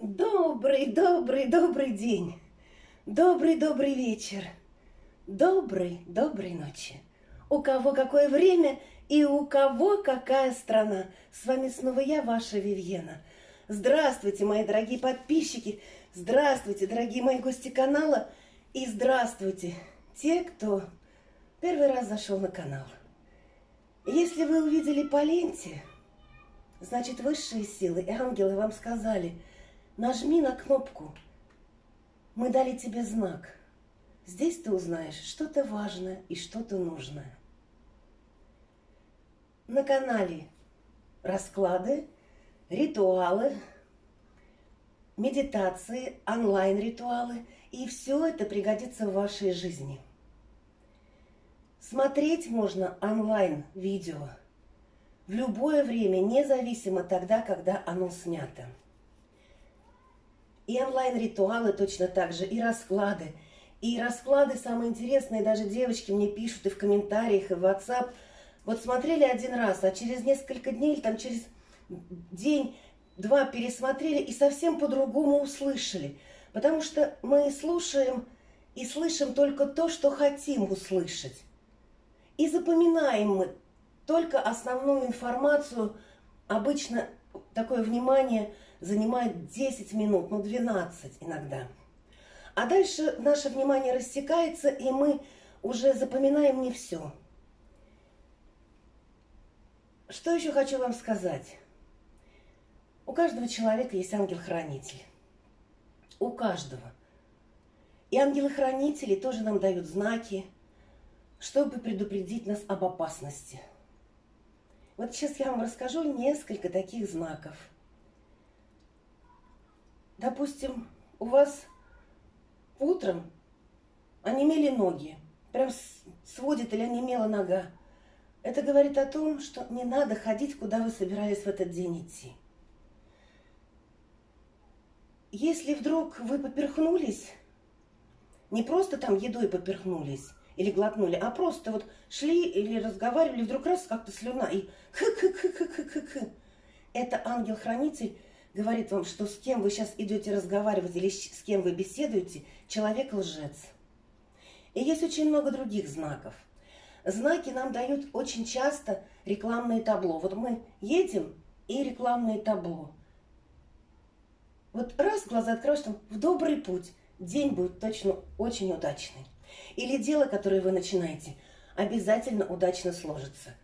Добрый день, добрый вечер, доброй ночи. У кого какое время и у кого какая страна. С вами снова я, ваша Вивьена. Здравствуйте, мои дорогие подписчики, здравствуйте, дорогие мои гости канала и здравствуйте те, кто первый раз зашел на канал. Если вы увидели по ленте, значит, высшие силы и ангелы вам сказали: нажми на кнопку, мы дали тебе знак. Здесь ты узнаешь что-то важное и что-то нужное. На канале расклады, ритуалы, медитации, онлайн-ритуалы. И все это пригодится в вашей жизни. Смотреть можно онлайн-видео в любое время, независимо тогда, когда оно снято. И онлайн-ритуалы точно так же, и расклады. И расклады самые интересные, даже девочки мне пишут и в комментариях, и в WhatsApp. Вот смотрели один раз, а через несколько дней, или там через день-два пересмотрели и совсем по-другому услышали. Потому что мы слушаем и слышим только то, что хотим услышать. И запоминаем мы только основную информацию. Обычно такое внимание занимает 10 минут, ну 12 иногда. А дальше наше внимание рассекается, и мы уже запоминаем не все. Что еще хочу вам сказать? У каждого человека есть ангел-хранитель. У каждого. И ангелы-хранители тоже нам дают знаки, чтобы предупредить нас об опасности. Вот сейчас я вам расскажу несколько таких знаков. Допустим, у вас утром онемели ноги, прям сводит или онемела нога. Это говорит о том, что не надо ходить, куда вы собирались в этот день идти. Если вдруг вы поперхнулись, не просто там едой поперхнулись или глотнули, а просто вот шли или разговаривали, вдруг раз как-то слюна и хы-хы-хы-хы-хы-хы. Это ангел-хранитель говорит вам, что с кем вы сейчас идете разговаривать или с кем вы беседуете, человек лжец. И есть очень много других знаков. Знаки нам дают очень часто рекламные табло. Вот мы едем и рекламное табло. Вот раз глаза откроешь, там в добрый путь, день будет точно очень удачный. Или дело, которое вы начинаете, обязательно удачно сложится.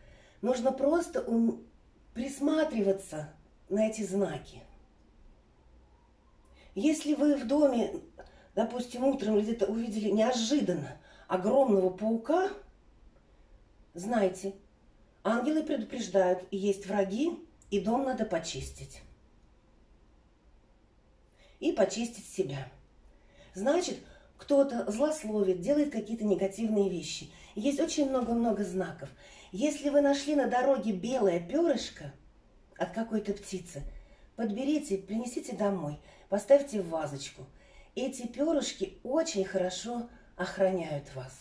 Нужно просто присматриваться на эти знаки. Если вы в доме, допустим, утром где-то увидели неожиданно огромного паука, знайте, ангелы предупреждают, и есть враги, и дом надо почистить. И почистить себя. Значит, кто-то злословит, делает какие-то негативные вещи. Есть очень много-много знаков. Если вы нашли на дороге белое перышко от какой-то птицы, подберите, принесите домой, поставьте в вазочку. Эти перышки очень хорошо охраняют вас.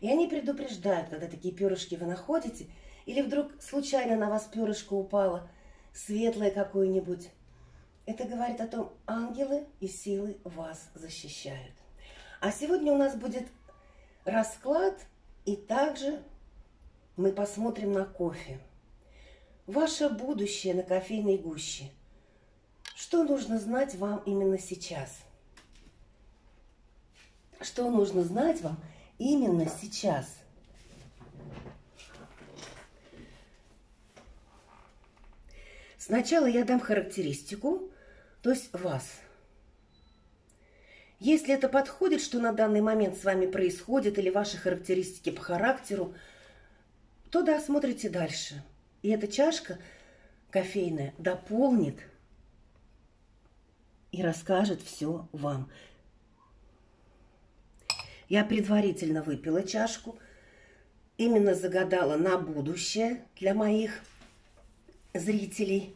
И они предупреждают, когда такие перышки вы находите, или вдруг случайно на вас перышко упало, светлое какое-нибудь. Это говорит о том, ангелы и силы вас защищают. А сегодня у нас будет расклад, и также мы посмотрим на кофе. Ваше будущее на кофейной гуще. Что нужно знать вам именно сейчас? Что нужно знать вам именно сейчас? Сначала я дам характеристику. То есть вас. Если это подходит, что на данный момент с вами происходит, или ваши характеристики по характеру, то да, смотрите дальше. И эта чашка кофейная дополнит и расскажет все вам. Я предварительно выпила чашку, именно загадала на будущее для моих зрителей.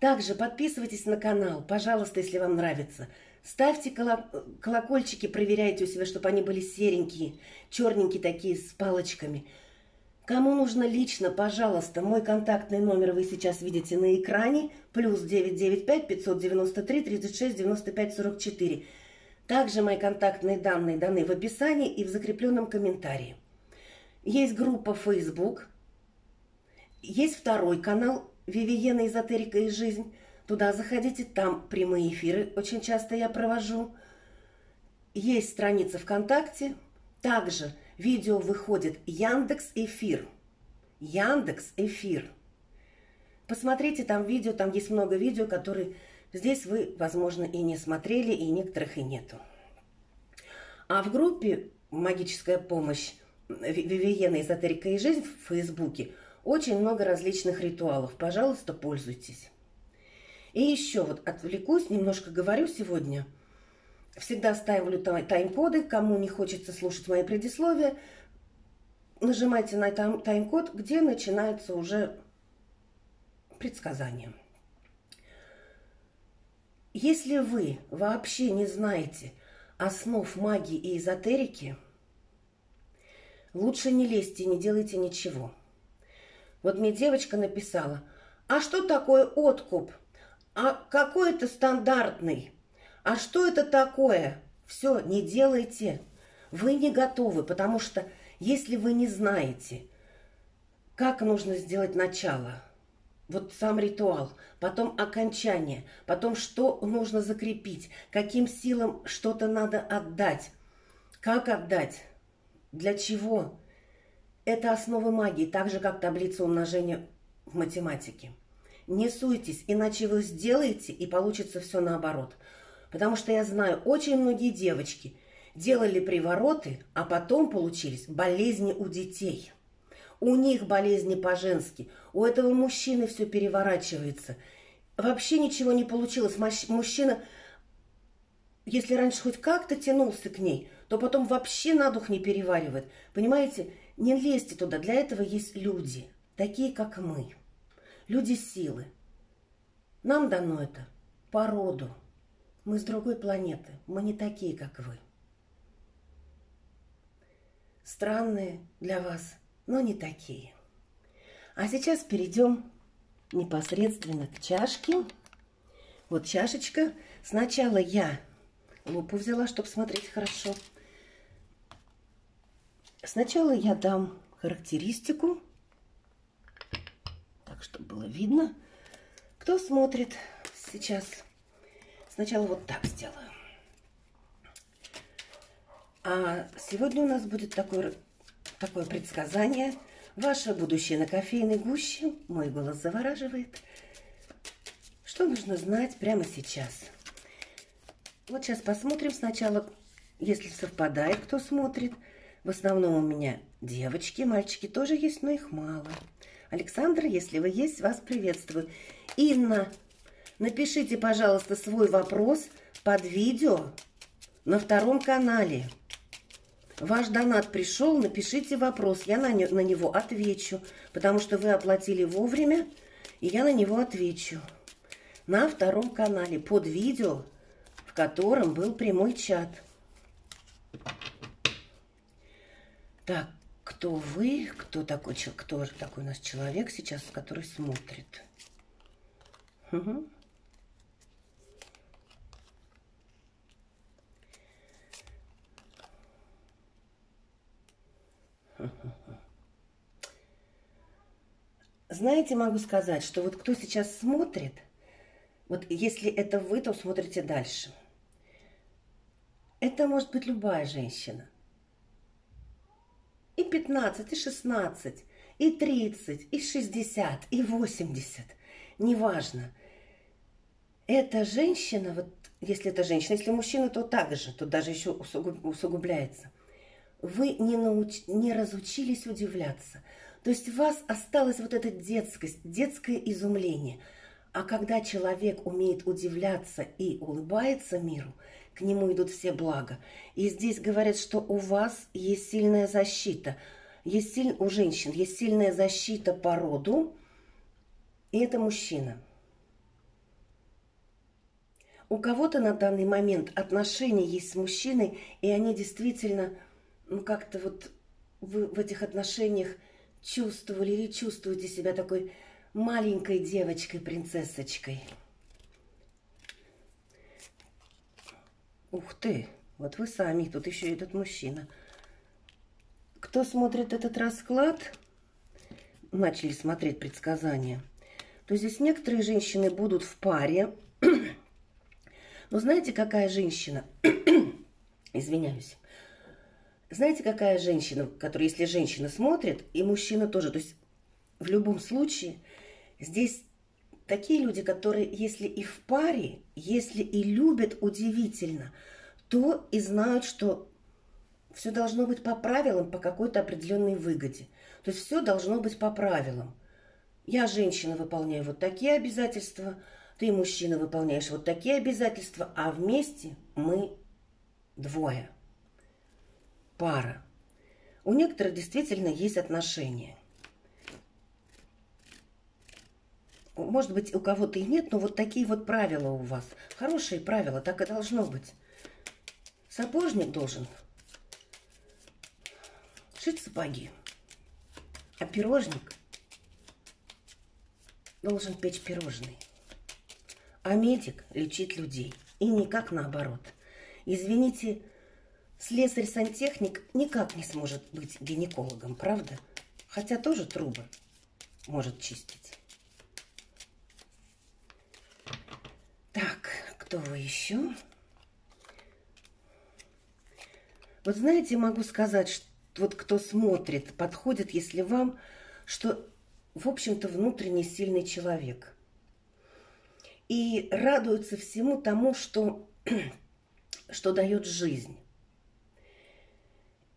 Также подписывайтесь на канал, пожалуйста, если вам нравится. Ставьте колокольчики, проверяйте у себя, чтобы они были серенькие, черненькие такие с палочками. Кому нужно лично, пожалуйста, мой контактный номер вы сейчас видите на экране, плюс 995-593-36-95-44. Также мои контактные данные даны в описании и в закрепленном комментарии. Есть группа Facebook, есть второй канал «Вивиена Эзотерика и жизнь». Туда заходите, там прямые эфиры очень часто я провожу. Есть страница ВКонтакте. Также видео выходит Яндекс Эфир. Яндекс Эфир. Посмотрите там видео, там есть много видео, которые здесь вы, возможно, и не смотрели, и некоторых и нету. А в группе «Магическая помощь. Вивиена, Эзотерика и жизнь» в Фейсбуке очень много различных ритуалов. Пожалуйста, пользуйтесь. И еще вот отвлекусь, немножко говорю сегодня. Всегда ставлю тайм-коды, кому не хочется слушать мои предисловия, нажимайте на тайм-код, где начинается уже предсказание. Если вы вообще не знаете основ магии и эзотерики, лучше не лезьте и не делайте ничего. Вот мне девочка написала: а что такое откуп? А какой это стандартный? А что это такое? Все, не делайте. Вы не готовы, потому что если вы не знаете, как нужно сделать начало, вот сам ритуал, потом окончание, потом что нужно закрепить, каким силам что-то надо отдать, как отдать, для чего. Это основы магии, так же, как таблица умножения в математике. Не суйтесь, иначе вы сделаете, и получится все наоборот. Потому что я знаю, очень многие девочки делали привороты, а потом получились болезни у детей. У них болезни по-женски, у этого мужчины все переворачивается. Вообще ничего не получилось. Мужчина, если раньше хоть как-то тянулся к ней, то потом вообще на дух не переваривает. Понимаете, не лезьте туда, для этого есть люди, такие как мы. Люди силы. Нам дано это по роду. Мы с другой планеты, мы не такие, как вы. Странные для вас, но не такие. А сейчас перейдем непосредственно к чашке. Вот чашечка. Сначала я лупу взяла, чтобы смотреть хорошо. Сначала я дам характеристику, так, чтобы было видно, кто смотрит сейчас. Сначала вот так сделаю. А сегодня у нас будет такое предсказание. Ваше будущее на кофейной гуще. Мой голос завораживает. Что нужно знать прямо сейчас? Вот сейчас посмотрим сначала, если совпадает, кто смотрит. В основном у меня девочки, мальчики тоже есть, но их мало. Александр, если вы есть, вас приветствую. Инна, напишите, пожалуйста, свой вопрос под видео на втором канале. Ваш донат пришел, напишите вопрос, я на него отвечу, потому что вы оплатили вовремя, и я на него отвечу. На втором канале, под видео, в котором был прямой чат. Так, кто вы, кто такой у нас человек сейчас, который смотрит? Угу. Знаете, могу сказать, что вот кто сейчас смотрит, вот если это вы, то смотрите дальше. Это может быть любая женщина. И 15, и 16, и 30, и 60, и 80. Неважно. Эта женщина, вот если это женщина, если мужчина, то так же, то даже еще усугубляется. Вы не разучились удивляться. То есть у вас осталась вот эта детскость, детское изумление. А когда человек умеет удивляться и улыбается миру, к нему идут все блага. И здесь говорят, что у вас есть сильная защита. У женщин есть сильная защита по роду, и это мужчина. У кого-то на данный момент отношения есть с мужчиной, и они действительно, ну как-то вот вы в этих отношениях чувствовали или чувствуете себя такой маленькой девочкой-принцессочкой. Ух ты, вот вы сами, тут еще идет мужчина. Кто смотрит этот расклад, начали смотреть предсказания, то здесь некоторые женщины будут в паре. Но знаете, какая женщина? Извиняюсь. Знаете, какая женщина, которая, если женщина смотрит, и мужчина тоже, то есть в любом случае, здесь такие люди, которые, если и в паре, если и любят удивительно, то и знают, что все должно быть по правилам, по какой-то определенной выгоде. То есть все должно быть по правилам. Я, женщина, выполняю вот такие обязательства, ты, мужчина, выполняешь вот такие обязательства, а вместе мы двое. Пара. У некоторых действительно есть отношения. Может быть, у кого-то и нет, но вот такие вот правила у вас. Хорошие правила, так и должно быть. Сапожник должен шить сапоги, а пирожник должен печь пирожные. А медик лечит людей. И никак наоборот. Извините, слесарь-сантехник никак не сможет быть гинекологом, правда? Хотя тоже трубы может чистить. Так, кто вы еще? Вот знаете, могу сказать, что вот кто смотрит, подходит, если вам, что, в общем-то, внутренне сильный человек. И радуется всему тому, что дает жизнь.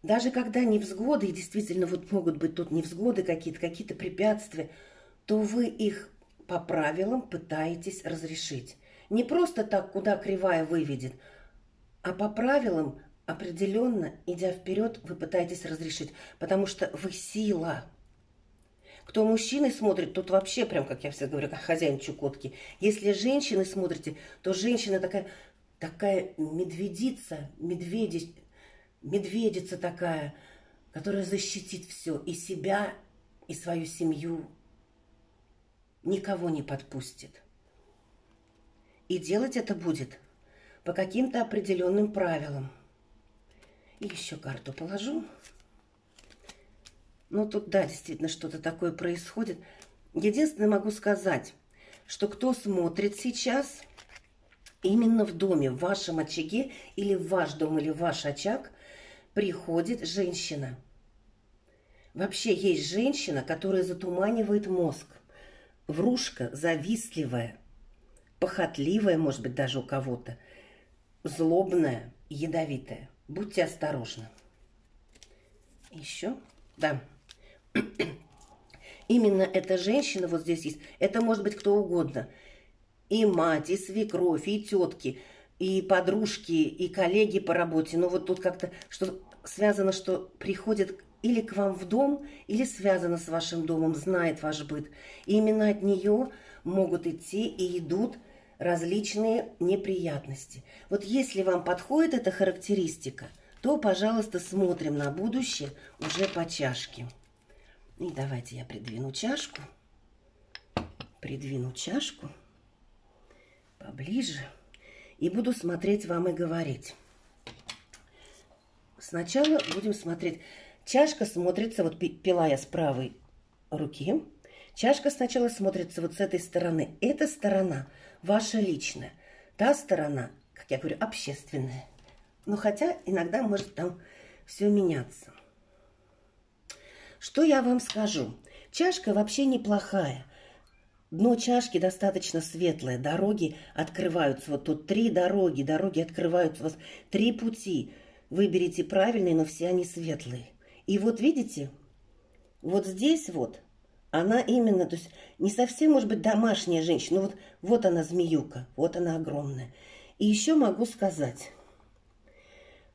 Даже когда невзгоды, и действительно вот могут быть тут невзгоды какие-то, какие-то препятствия, то вы их по правилам пытаетесь разрешить. Не просто так, куда кривая выведет, а по правилам определенно, идя вперед, вы пытаетесь разрешить, потому что вы сила. Кто мужчины смотрит, тот вообще, прям как я всегда говорю, как хозяин Чукотки. Если женщины смотрите, то женщина такая медведица такая, которая защитит все, и себя, и свою семью, никого не подпустит. И делать это будет по каким-то определенным правилам. И еще карту положу. Ну, тут, да, действительно, что-то такое происходит. Единственное, могу сказать, что кто смотрит сейчас, именно в доме, в вашем очаге, или в ваш дом, или в ваш очаг, приходит женщина. Вообще есть женщина, которая затуманивает мозг. Врушка, завистливая, похотливая, может быть, даже у кого-то, злобная, ядовитая. Будьте осторожны. Еще? Да. Именно эта женщина вот здесь есть. Это может быть кто угодно. И мать, и свекровь, и тетки, и подружки, и коллеги по работе. Но вот тут как-то что связано, что приходит или к вам в дом, или связано с вашим домом, знает ваш быт. И именно от нее могут идти и идут различные неприятности. Вот если вам подходит эта характеристика, то, пожалуйста, смотрим на будущее уже по чашке. И давайте я придвину чашку. Придвину чашку поближе. И буду смотреть вам и говорить. Сначала будем смотреть. Чашка смотрится, вот пила я с правой руки. Чашка сначала смотрится вот с этой стороны. Эта сторона ваша личная. Та сторона, как я говорю, общественная. Но хотя иногда может там все меняться. Что я вам скажу? Чашка вообще неплохая. Дно чашки достаточно светлое. Дороги открываются. Вот тут три дороги. Дороги открываются. У вас три пути. Выберите правильные, но все они светлые. И вот видите, вот здесь вот она именно, то есть не совсем, может быть, домашняя женщина. Но вот она змеюка. Вот она огромная. И еще могу сказать...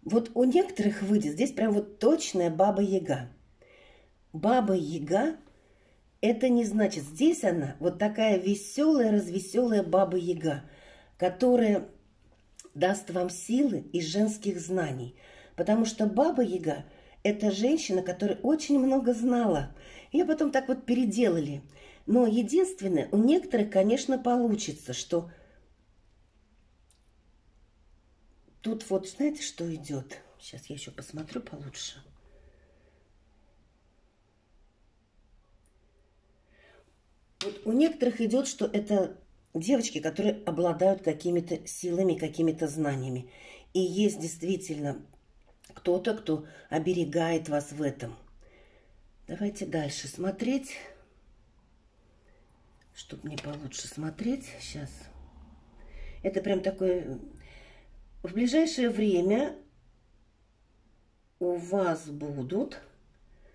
Вот у некоторых выйдет, здесь прям вот точная Баба-Яга. Баба-Яга, это не значит, здесь она вот такая веселая, развеселая Баба-Яга, которая даст вам силы из женских знаний. Потому что Баба-Яга – Это женщина, которая очень много знала. Ее потом так вот переделали. Но единственное, у некоторых, конечно, получится, что тут вот, знаете, что идет? Сейчас я еще посмотрю получше. Вот у некоторых идет, что это девочки, которые обладают какими-то силами, какими-то знаниями. И есть действительно кто-то, кто оберегает вас в этом. Давайте дальше смотреть, чтобы мне получше смотреть. Сейчас. Это прям такое... В ближайшее время у вас будут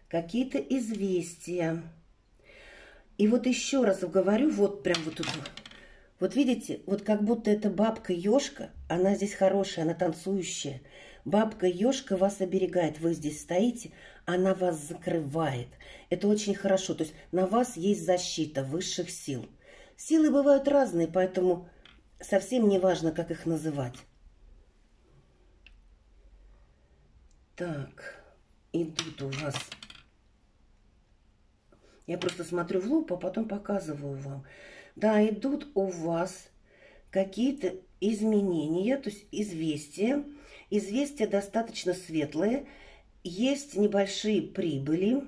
какие-то известия. И вот еще раз говорю, вот прям вот тут. Вот видите, вот как будто эта бабка-ёшка, она здесь хорошая, она танцующая. Бабка-ёшка вас оберегает, вы здесь стоите, она вас закрывает. Это очень хорошо, то есть на вас есть защита высших сил. Силы бывают разные, поэтому совсем не важно, как их называть. Так, идут у вас... Я просто смотрю в лупу, а потом показываю вам. Да, идут у вас какие-то изменения, то есть известия. Известия достаточно светлые. Есть небольшие прибыли.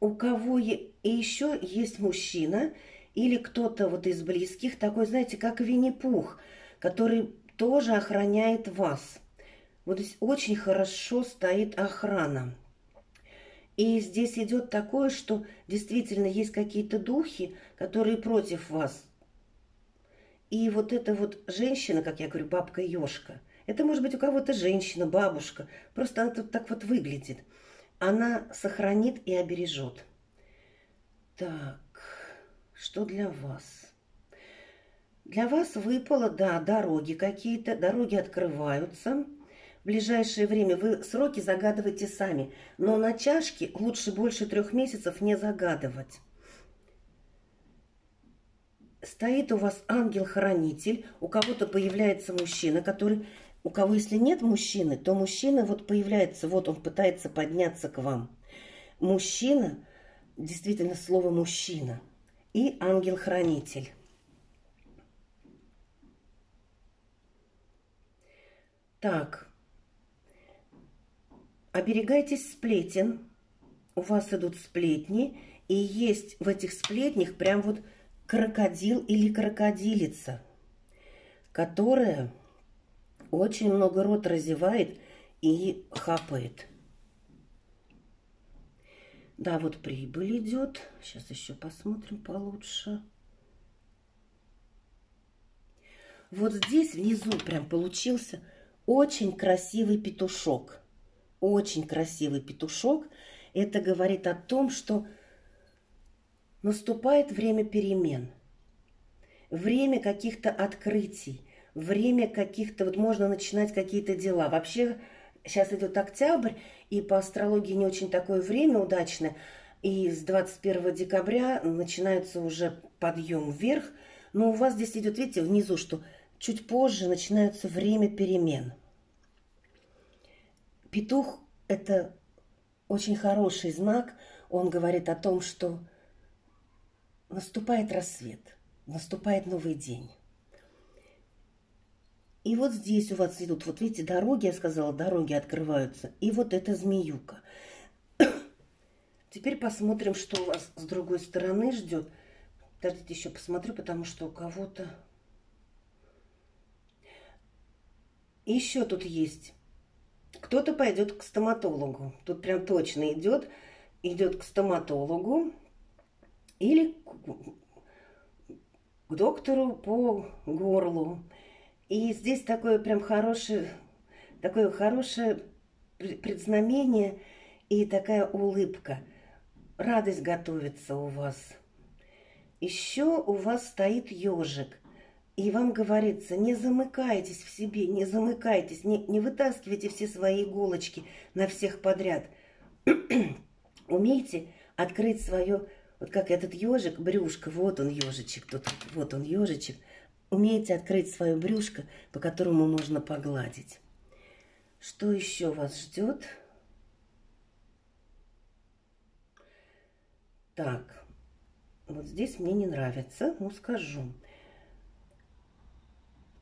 У кого еще есть мужчина или кто-то вот из близких, такой, знаете, как Винни-Пух, который тоже охраняет вас. Вот здесь очень хорошо стоит охрана. И здесь идет такое, что действительно есть какие-то духи, которые против вас. И вот эта вот женщина, как я говорю, бабка-ёшка, это может быть у кого-то женщина, бабушка, просто она тут так вот выглядит. Она сохранит и обережет. Так, что для вас? Для вас выпало, да, дороги какие-то, дороги открываются. В ближайшее время вы сроки загадывайте сами, но на чашке лучше больше 3 месяцев не загадывать. Стоит у вас ангел-хранитель, у кого-то появляется мужчина, который, у кого если нет мужчины, то мужчина вот появляется, вот он пытается подняться к вам. Мужчина, действительно слово мужчина и ангел-хранитель. Так. Оберегайтесь сплетен, у вас идут сплетни, и есть в этих сплетнях прям вот крокодил или крокодилица, которая очень много рот разевает и хапает. Да, вот прибыль идет, сейчас еще посмотрим получше. Вот здесь внизу прям получился очень красивый петушок. Очень красивый петушок. Это говорит о том, что наступает время перемен, время каких-то открытий, время каких-то, вот можно начинать какие-то дела. Вообще сейчас идет октябрь, и по астрологии не очень такое время удачное. И с 21 декабря начинается уже подъем вверх. Но у вас здесь идет, видите, внизу, что чуть позже начинается время перемен. Петух – это очень хороший знак. Он говорит о том, что наступает рассвет, наступает новый день. И вот здесь у вас идут, вот видите, дороги, я сказала, дороги открываются. И вот эта змеюка. Теперь посмотрим, что у вас с другой стороны ждет. Подождите, еще посмотрю, потому что у кого-то... Еще тут есть... Кто-то пойдет к стоматологу. Тут прям точно идет. Идет к стоматологу или к доктору по горлу. И здесь такое прям хорошее, такое хорошее предзнамение и такая улыбка. Радость готовится у вас. Еще у вас стоит ежик. И вам говорится, не замыкайтесь в себе, не замыкайтесь, не вытаскивайте все свои иголочки на всех подряд. Умейте открыть свое, вот как этот ежик, брюшко, вот он ежичек, тут вот он ежичек. Умейте открыть свое брюшко, по которому можно погладить. Что еще вас ждет? Так, вот здесь мне не нравится, но скажу.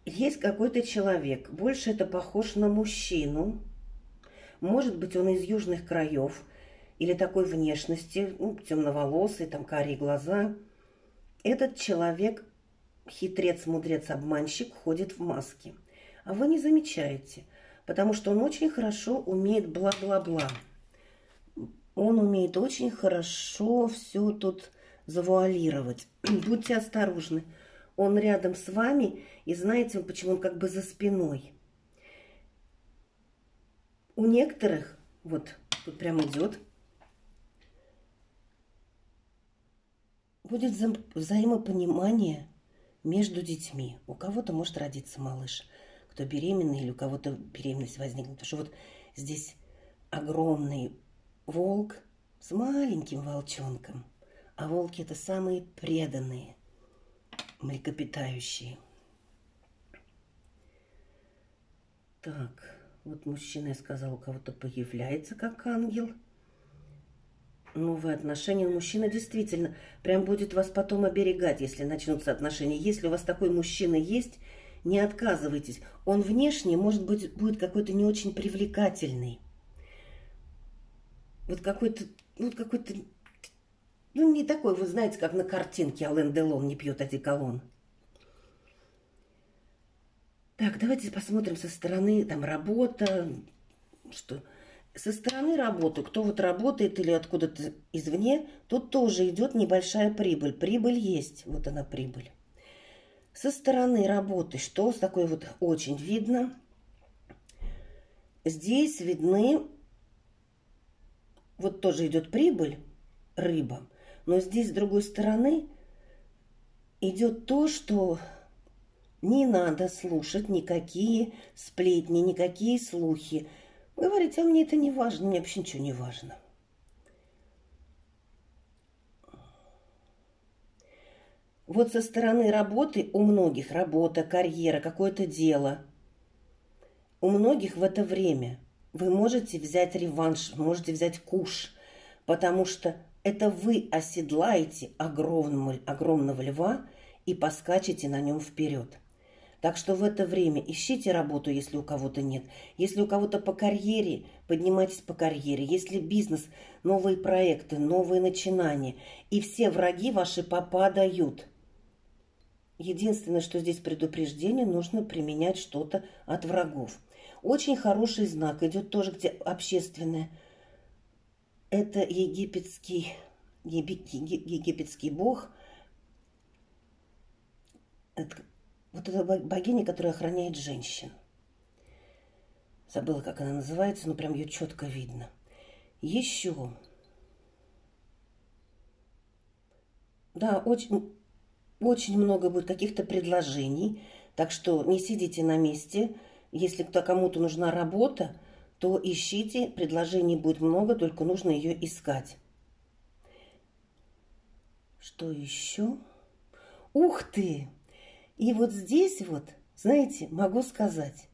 Есть какой-то человек, больше это похож на мужчину. Может быть, он из южных краев или такой внешности, ну, темноволосый, там карие глаза. Этот человек, хитрец, мудрец, обманщик, ходит в маске. А вы не замечаете, потому что он очень хорошо умеет бла-бла-бла. Он умеет очень хорошо все тут завуалировать. Будьте осторожны. Он рядом с вами, и знаете, почему он как бы за спиной. У некоторых, вот тут прям идет, будет взаимопонимание между детьми. У кого-то может родиться малыш, кто беременный, или у кого-то беременность возникнет. Потому что вот здесь огромный волк с маленьким волчонком. А волки — это самые преданные млекопитающие. Так, вот мужчина, я сказала, у кого-то появляется как ангел. Новые отношения. Мужчина действительно прям будет вас потом оберегать, если начнутся отношения. Если у вас такой мужчина есть, не отказывайтесь. Он внешне, может быть, будет какой-то не очень привлекательный. Вот какой-то, ну, не такой, вы знаете, как на картинке Ален Делон не пьет одеколон. Так, давайте посмотрим со стороны, там, работа. Что? Со стороны работы, кто вот работает или откуда-то извне, тут тоже идет небольшая прибыль. Прибыль есть, вот она прибыль. Со стороны работы, что с такой вот очень видно. Здесь видны, вот тоже идет прибыль, рыба. Но здесь, с другой стороны, идет то, что не надо слушать никакие сплетни, никакие слухи. Говорите, а мне это не важно, мне вообще ничего не важно. Вот со стороны работы у многих работа, карьера, какое-то дело. У многих в это время вы можете взять реванш, можете взять куш, потому что это вы оседлаете огромного льва и поскачете на нем вперед. Так что в это время ищите работу, если у кого-то нет. Если у кого-то по карьере, поднимайтесь по карьере. Если бизнес, новые проекты, новые начинания. И все враги ваши попадают. Единственное, что здесь предупреждение, нужно применять что-то от врагов. Очень хороший знак идет тоже, где общественное. Это египетский бог. Вот эта богиня, которая охраняет женщин. Забыла, как она называется, но прям ее четко видно. Еще. Да, очень, очень много будет каких-то предложений. Так что не сидите на месте. Если кому-то нужна работа, то ищите. Предложений будет много, только нужно ее искать. Что еще? Ух ты! И вот здесь вот, знаете, могу сказать,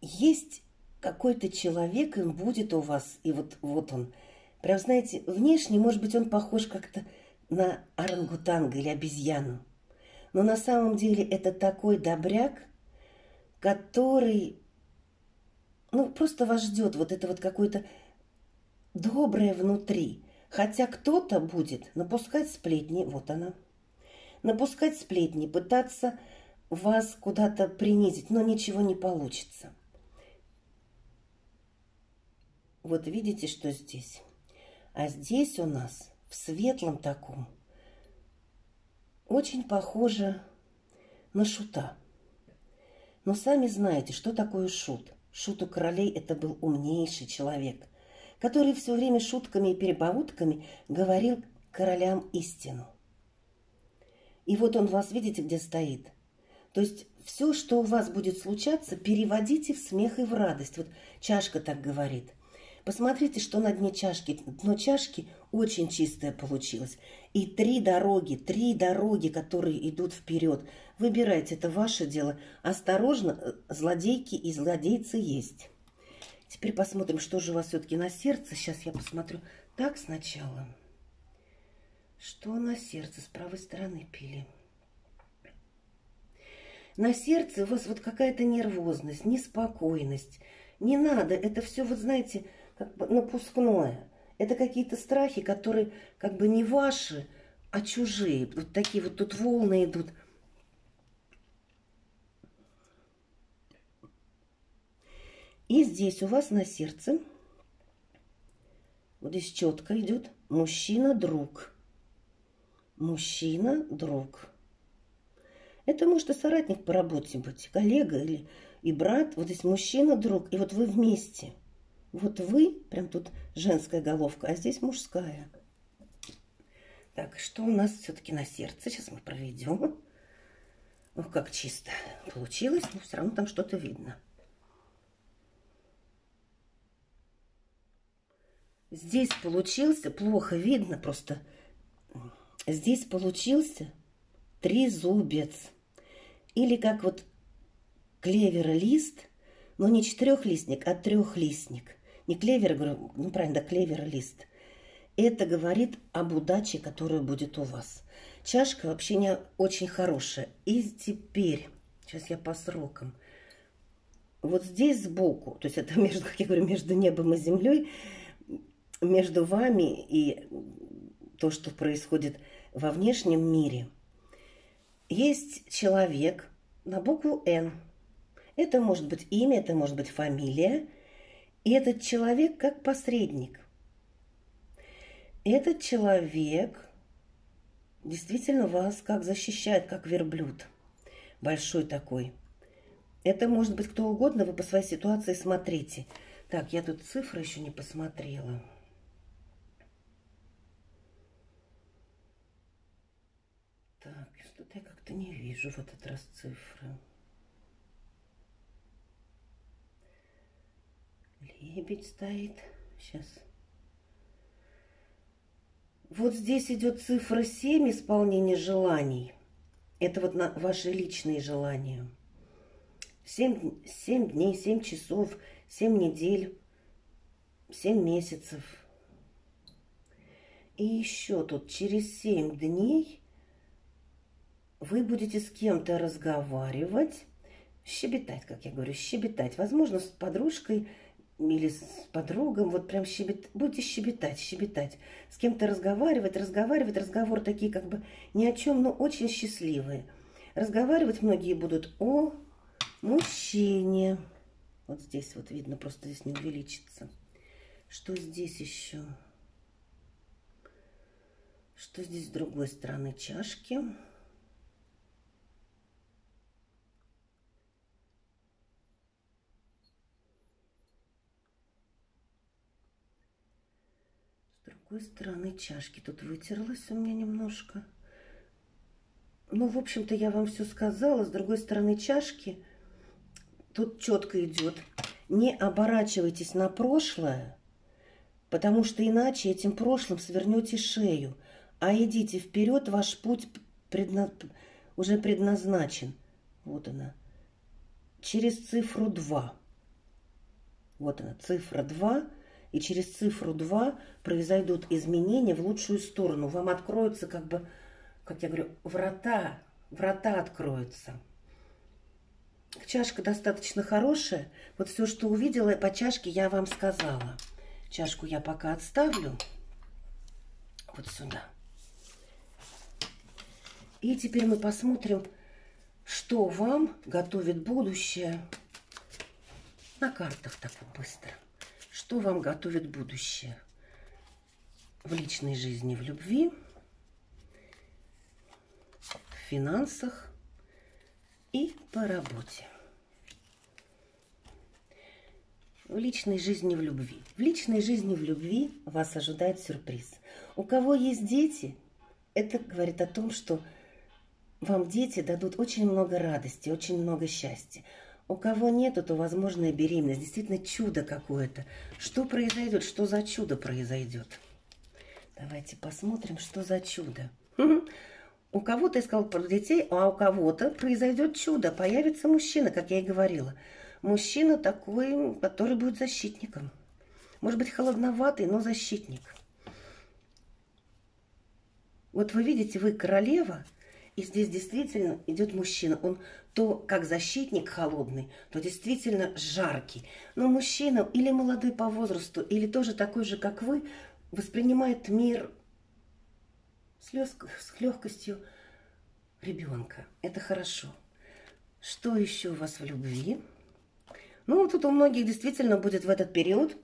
есть какой-то человек, он будет у вас, и вот он. Прям, знаете, внешне, может быть, он похож как-то на орангутанга или обезьяну. Но на самом деле это такой добряк, который, ну, просто вас ждет вот это вот какое-то доброе внутри. Хотя кто-то будет напускать сплетни, вот она. Напускать сплетни, пытаться вас куда-то принизить, но ничего не получится. Вот видите, что здесь? А здесь у нас в светлом таком очень похоже на шута. Но сами знаете, что такое шут. Шут у королей — это был умнейший человек, который все время шутками и перебаутками говорил королям истину. И вот он вас, видите, где стоит. То есть все, что у вас будет случаться, переводите в смех и в радость. Вот чашка так говорит. Посмотрите, что на дне чашки. Дно чашки очень чистое получилось. И три дороги, которые идут вперед. Выбирайте, это ваше дело. Осторожно, злодейки и злодейцы есть. Теперь посмотрим, что же у вас все-таки на сердце. Сейчас я посмотрю. Так, сначала. Что на сердце с правой стороны пили? На сердце у вас вот какая-то нервозность, неспокойность. Не надо, это все, вот знаете, как бы напускное. Это какие-то страхи, которые как бы не ваши, а чужие. Вот такие вот тут волны идут. И здесь у вас на сердце, вот здесь четко идет мужчина-друг. Мужчина-друг. Это может и соратник по работе быть, коллега или и брат. Вот здесь мужчина-друг. И вот вы вместе. Вот вы, прям тут женская головка, а здесь мужская. Так, что у нас все-таки на сердце? Сейчас мы проведем. Ох, как чисто получилось, но все равно там что-то видно. Здесь получился, плохо видно просто, здесь получился трезубец. Или как вот клевер-лист, но не четырехлистник, а трехлистник. Не клевер, говорю, ну правильно, да, клевер-лист. Это говорит об удаче, которая будет у вас. Чашка вообще не очень хорошая. И теперь, сейчас я по срокам. Вот здесь сбоку, то есть это между, как я говорю, между небом и землей, между вами и то, что происходит во внешнем мире, есть человек на букву «Н». Это может быть имя, это может быть фамилия. И этот человек как посредник. Этот человек действительно вас как защищает, как верблюд. Большой такой. Это может быть кто угодно, вы по своей ситуации смотрите. Так, я тут цифры еще не посмотрела. Так, что-то я как-то не вижу в этот раз цифры. Лебедь стоит. Сейчас. Вот здесь идет цифра 7, исполнение желаний. Это вот на ваши личные желания. 7 дней, 7 часов, 7 недель, 7 месяцев. И еще тут через 7 дней... Вы будете с кем-то разговаривать, щебетать, как я говорю, щебетать. Возможно, с подружкой или с подругом. Вот прям будете щебетать. С кем-то разговаривать. Разговоры такие как бы ни о чем, но очень счастливые. Разговаривать многие будут о мужчине. Вот здесь вот видно, просто здесь не увеличится. Что здесь еще? Что здесь с другой стороны чашки? С другой стороны чашки. Тут вытерлась у меня немножко. Ну, в общем-то, я вам все сказала. С другой стороны чашки тут четко идет. Не оборачивайтесь на прошлое, потому что иначе этим прошлым свернете шею. А идите вперед, ваш путь уже предназначен. Вот она. Через цифру 2. Вот она, цифра 2. И через цифру 2 произойдут изменения в лучшую сторону. Вам откроются, как бы, как я говорю, врата откроются. Чашка достаточно хорошая. Вот все, что увидела по чашке, я вам сказала. Чашку я пока отставлю вот сюда. И теперь мы посмотрим, что вам готовит будущее. На картах так быстро. Что вам готовит будущее в личной жизни, в любви, в финансах и по работе. В личной жизни, в любви. В личной жизни, в любви вас ожидает сюрприз. У кого есть дети, это говорит о том, что вам дети дадут очень много радости, очень много счастья. У кого нету, то возможная беременность. Действительно чудо какое-то. Что произойдет? Что за чудо произойдет? Давайте посмотрим, что за чудо. У кого-то я сказала про детей, а у кого-то произойдет чудо. Появится мужчина, как я и говорила. Мужчина такой, который будет защитником. Может быть, холодноватый, но защитник. Вот вы видите, вы королева, и здесь действительно идет мужчина. Он то как защитник холодный, то действительно жаркий. Но мужчина или молодой по возрасту, или тоже такой же, как вы, воспринимает мир с легкостью ребенка. Это хорошо. Что еще у вас в любви? Ну, тут у многих действительно будет в этот период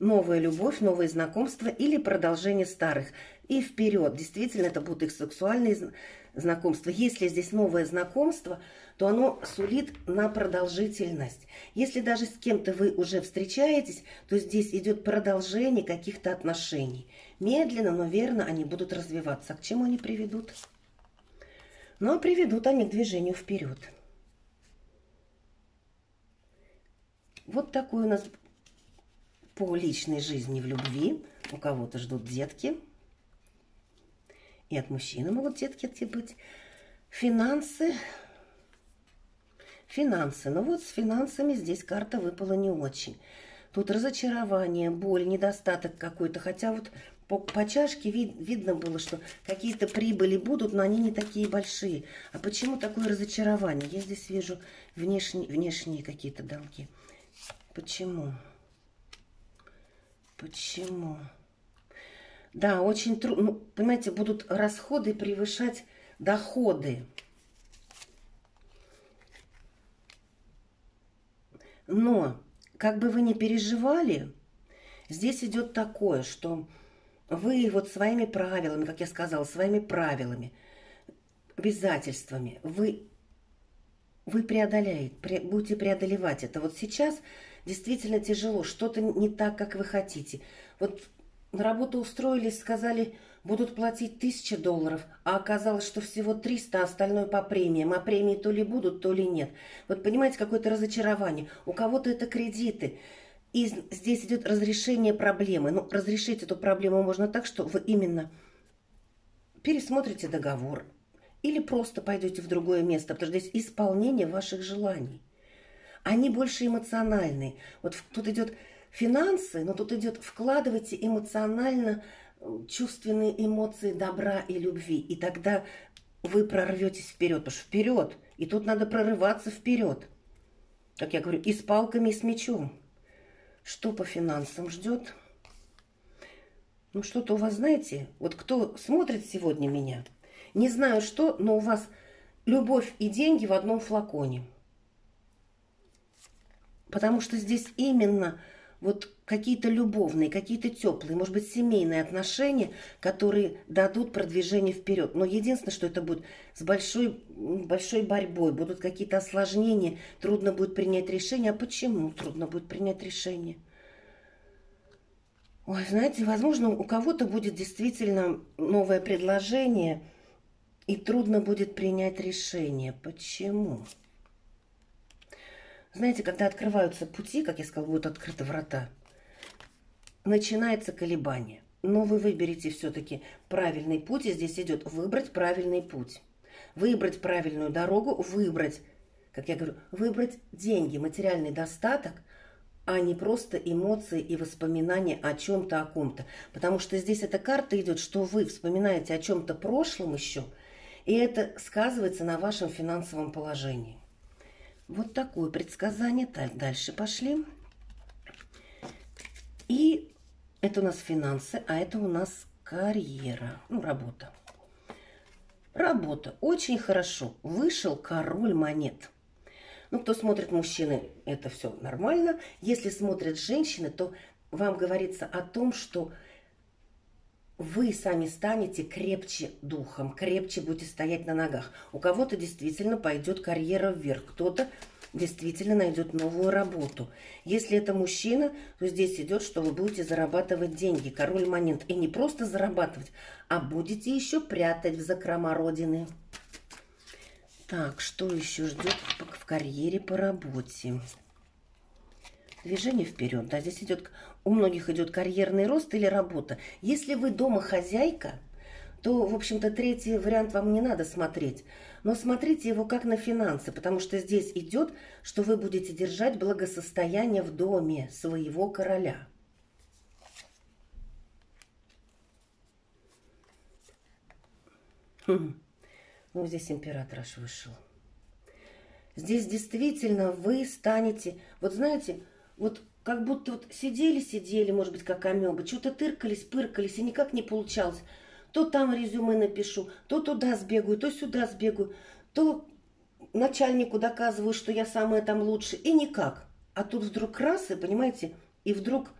новая любовь, новые знакомства или продолжение старых. И вперед. Действительно, это будут их сексуальные знакомства. Если здесь новое знакомство, то оно сулит на продолжительность. Если даже с кем-то вы уже встречаетесь, то здесь идет продолжение каких-то отношений. Медленно, но верно они будут развиваться. А к чему они приведут? Ну, приведут они к движению вперед. Вот такой у нас... По личной жизни в любви у кого-то ждут детки. И от мужчины могут детки быть. Финансы. Финансы. Ну вот с финансами здесь карта выпала не очень. Тут разочарование, боль, недостаток какой-то. Хотя вот по чашке видно было, что какие-то прибыли будут, но они не такие большие. А почему такое разочарование? Я здесь вижу внешние какие-то долги. Почему? Почему? Да, очень трудно. Ну, понимаете, будут расходы превышать доходы. Но, как бы вы ни переживали, здесь идет такое, что вы вот своими правилами, как я сказала, своими правилами, обязательствами, вы будете преодолевать это. Вот сейчас... Действительно тяжело, что-то не так, как вы хотите. Вот на работу устроились, сказали, будут платить $1000, а оказалось, что всего 300, остальное по премиям. А премии то ли будут, то ли нет. Вот понимаете, какое-то разочарование. У кого-то это кредиты. И здесь идет разрешение проблемы. Но разрешить эту проблему можно так, что вы именно пересмотрите договор. Или просто пойдете в другое место, потому что здесь исполнение ваших желаний. Они больше эмоциональные. Вот тут идет финансы, но тут идет вкладывайте эмоционально чувственные эмоции добра и любви. И тогда вы прорветесь вперед. Потому что вперед. И тут надо прорываться вперед. Как я говорю, и с палками, и с мечом. Что по финансам ждет? Ну, что-то у вас, знаете, вот кто смотрит сегодня меня, не знаю что, но у вас любовь и деньги в одном флаконе. Потому что здесь именно вот какие-то любовные, какие-то теплые, может быть, семейные отношения, которые дадут продвижение вперед. Но единственное, что это будет с большой борьбой, будут какие-то осложнения, трудно будет принять решение. А почему трудно будет принять решение? Ой, знаете, возможно, у кого-то будет действительно новое предложение, и трудно будет принять решение. Почему? Знаете, когда открываются пути, как я сказала, будут открыты врата, начинается колебание. Но вы выберете все-таки правильный путь, и здесь идет выбрать правильный путь. Выбрать правильную дорогу, выбрать, как я говорю, выбрать деньги, материальный достаток, а не просто эмоции и воспоминания о чем-то, о ком-то. Потому что здесь эта карта идет, что вы вспоминаете о чем-то прошлом еще, и это сказывается на вашем финансовом положении. Вот такое предсказание. Дальше пошли. И это у нас финансы, а это у нас карьера. Ну, работа. Работа. Очень хорошо. Вышел король монет. Ну, кто смотрит мужчины, это все нормально. Если смотрят женщины, то вам говорится о том, что вы сами станете крепче духом, крепче будете стоять на ногах. У кого-то действительно пойдет карьера вверх, кто-то действительно найдет новую работу. Если это мужчина, то здесь идет, что вы будете зарабатывать деньги, король монет. И не просто зарабатывать, а будете еще прятать в закрома родины. Так, что еще ждет в карьере, по работе. Движение вперед. Да, здесь идет, у многих идет карьерный рост или работа. Если вы дома хозяйка, то, в общем-то, третий вариант вам не надо смотреть. Но смотрите его как на финансы, потому что здесь идет, что вы будете держать благосостояние в доме своего короля. Ну, здесь император аж вышел. Здесь действительно вы станете, вот знаете, вот как будто вот сидели, может быть, как амеба, что-то тыркались, пыркались, и никак не получалось. То там резюме напишу, то туда сбегаю, то сюда сбегаю, то начальнику доказываю, что я самая там лучше, и никак. А тут вдруг раз, и понимаете, и вдруг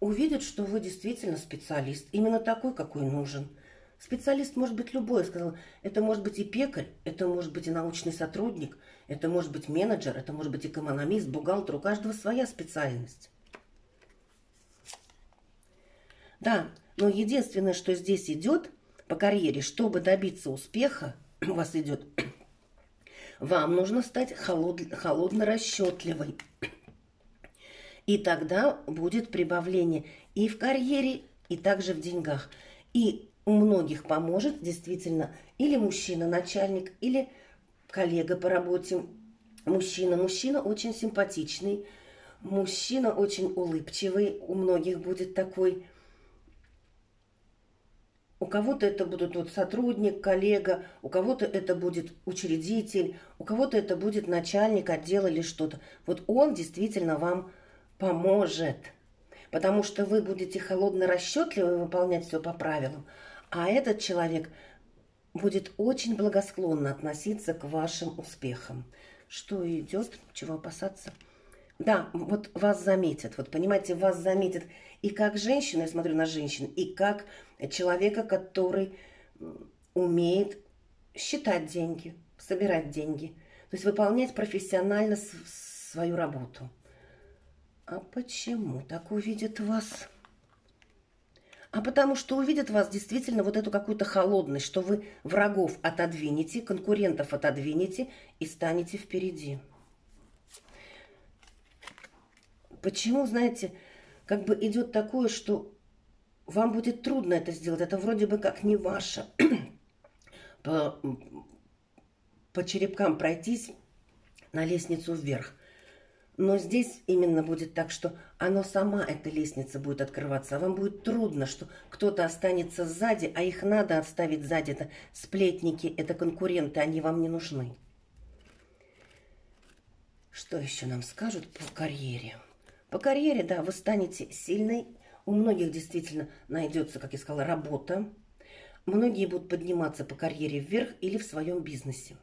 увидят, что вы действительно специалист, именно такой, какой нужен. Специалист может быть любой, я сказала. Это может быть и пекарь, это может быть и научный сотрудник, это может быть менеджер, это может быть экономист, бухгалтер. У каждого своя специальность. Да, но единственное, что здесь идет по карьере, чтобы добиться успеха, у вас идет, вам нужно стать холодно расчетливой. И тогда будет прибавление и в карьере, и также в деньгах. И у многих поможет действительно или мужчина-начальник, или коллега по работе. Мужчина. Мужчина очень симпатичный, мужчина очень улыбчивый. У многих будет такой. У кого-то это будут вот сотрудник, коллега, у кого-то это будет учредитель, у кого-то это будет начальник отдела или что-то. Вот он действительно вам поможет. Потому что вы будете холодно-расчетливо выполнять все по правилам, а этот человек будет очень благосклонно относиться к вашим успехам. Что идет, чего опасаться? Да, вот вас заметят, вот понимаете, вас заметят и как женщину, я смотрю на женщин, и как человека, который умеет считать деньги, собирать деньги, то есть выполнять профессионально свою работу. А почему так увидят вас? А потому что увидят вас действительно вот эту какую-то холодность, что вы врагов отодвинете, конкурентов отодвинете и станете впереди. Почему, знаете, как бы идет такое, что вам будет трудно это сделать, это вроде бы как не ваше. По черепкам пройтись на лестницу вверх. Но здесь именно будет так, что оно сама, эта лестница, будет открываться. А вам будет трудно, что кто-то останется сзади, а их надо отставить сзади. Это сплетники, это конкуренты, они вам не нужны. Что еще нам скажут по карьере? По карьере, да, вы станете сильной. У многих действительно найдется, как я сказала, работа. Многие будут подниматься по карьере вверх или в своем бизнесе.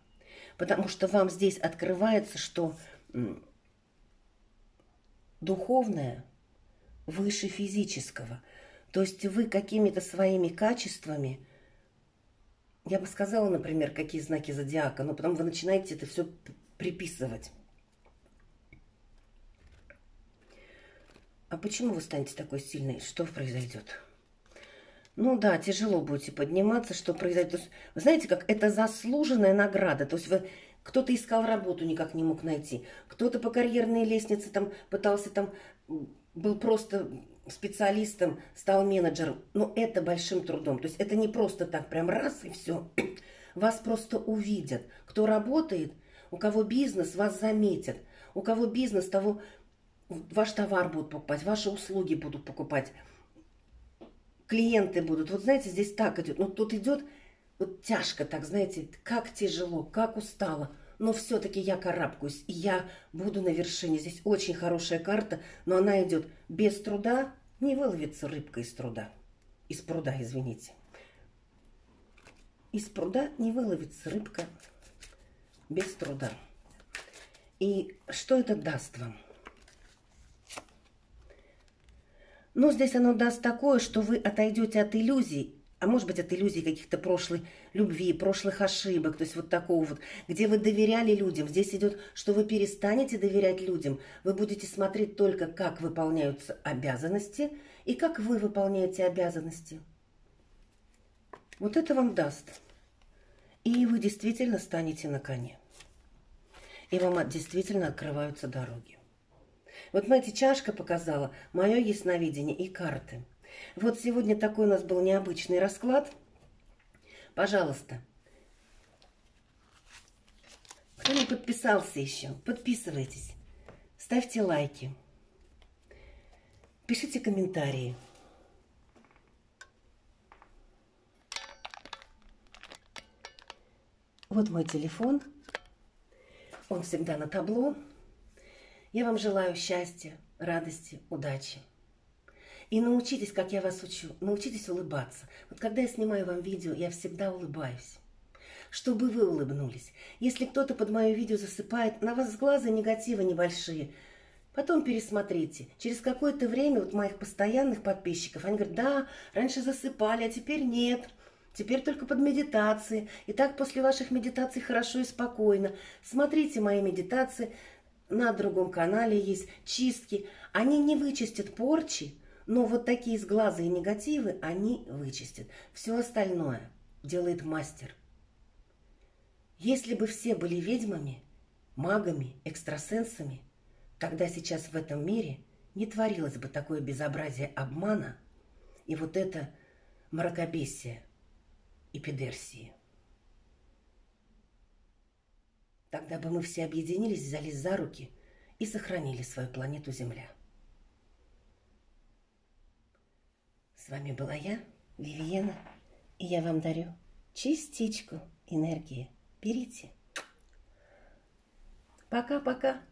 Потому что вам здесь открывается, что духовное выше физического. То есть вы какими-то своими качествами, я бы сказала, например, какие знаки зодиака, но потом вы начинаете это все приписывать. А почему вы станете такой сильной? Что произойдет? Ну да, тяжело будете подниматься, что произойдет. То есть, вы знаете, как это заслуженная награда. То есть вы... Кто-то искал работу, никак не мог найти. Кто-то по карьерной лестнице там пытался, там был просто специалистом, стал менеджером. Но это большим трудом. То есть это не просто так, прям раз и все. Вас просто увидят. Кто работает, у кого бизнес, вас заметят. У кого бизнес, того ваш товар будут покупать, ваши услуги будут покупать. Клиенты будут. Вот знаете, здесь так идет. Но тут идет... Вот тяжко так, знаете, как тяжело, как устало. Но все-таки я карабкаюсь, и я буду на вершине. Здесь очень хорошая карта, но она идет без труда. Не выловится рыбка из труда. Из пруда, извините. Из пруда не выловится рыбка без труда. И что это даст вам? Ну, здесь оно даст такое, что вы отойдете от иллюзий. А может быть, от иллюзий каких-то прошлой любви, прошлых ошибок, то есть вот такого вот, где вы доверяли людям. Здесь идет, что вы перестанете доверять людям. Вы будете смотреть только, как выполняются обязанности и как вы выполняете обязанности. Вот это вам даст. И вы действительно станете на коне. и вам действительно открываются дороги. Вот, знаете, чашка показала мое ясновидение и карты. Вот сегодня такой у нас был необычный расклад. Пожалуйста, кто не подписался еще, подписывайтесь, ставьте лайки, пишите комментарии. Вот мой телефон, он всегда на табло. Я вам желаю счастья, радости, удачи. И научитесь, как я вас учу, научитесь улыбаться. Вот когда я снимаю вам видео, я всегда улыбаюсь. Чтобы вы улыбнулись. Если кто-то под мое видео засыпает, на вас глаза негатива небольшие. Потом пересмотрите. Через какое-то время вот моих постоянных подписчиков, они говорят, да, раньше засыпали, а теперь нет. Теперь только под медитации. И так после ваших медитаций хорошо и спокойно. Смотрите мои медитации. На другом канале есть чистки. Они не вычистят порчи. Но вот такие сглазы и негативы они вычистят. Все остальное делает мастер. Если бы все были ведьмами, магами, экстрасенсами, тогда сейчас в этом мире не творилось бы такое безобразие обмана и вот это мракобесие и педерсии. Тогда бы мы все объединились, взялись за руки и сохранили свою планету Земля. С вами была я, Вивиена, и я вам дарю частичку энергии. Берите. Пока-пока.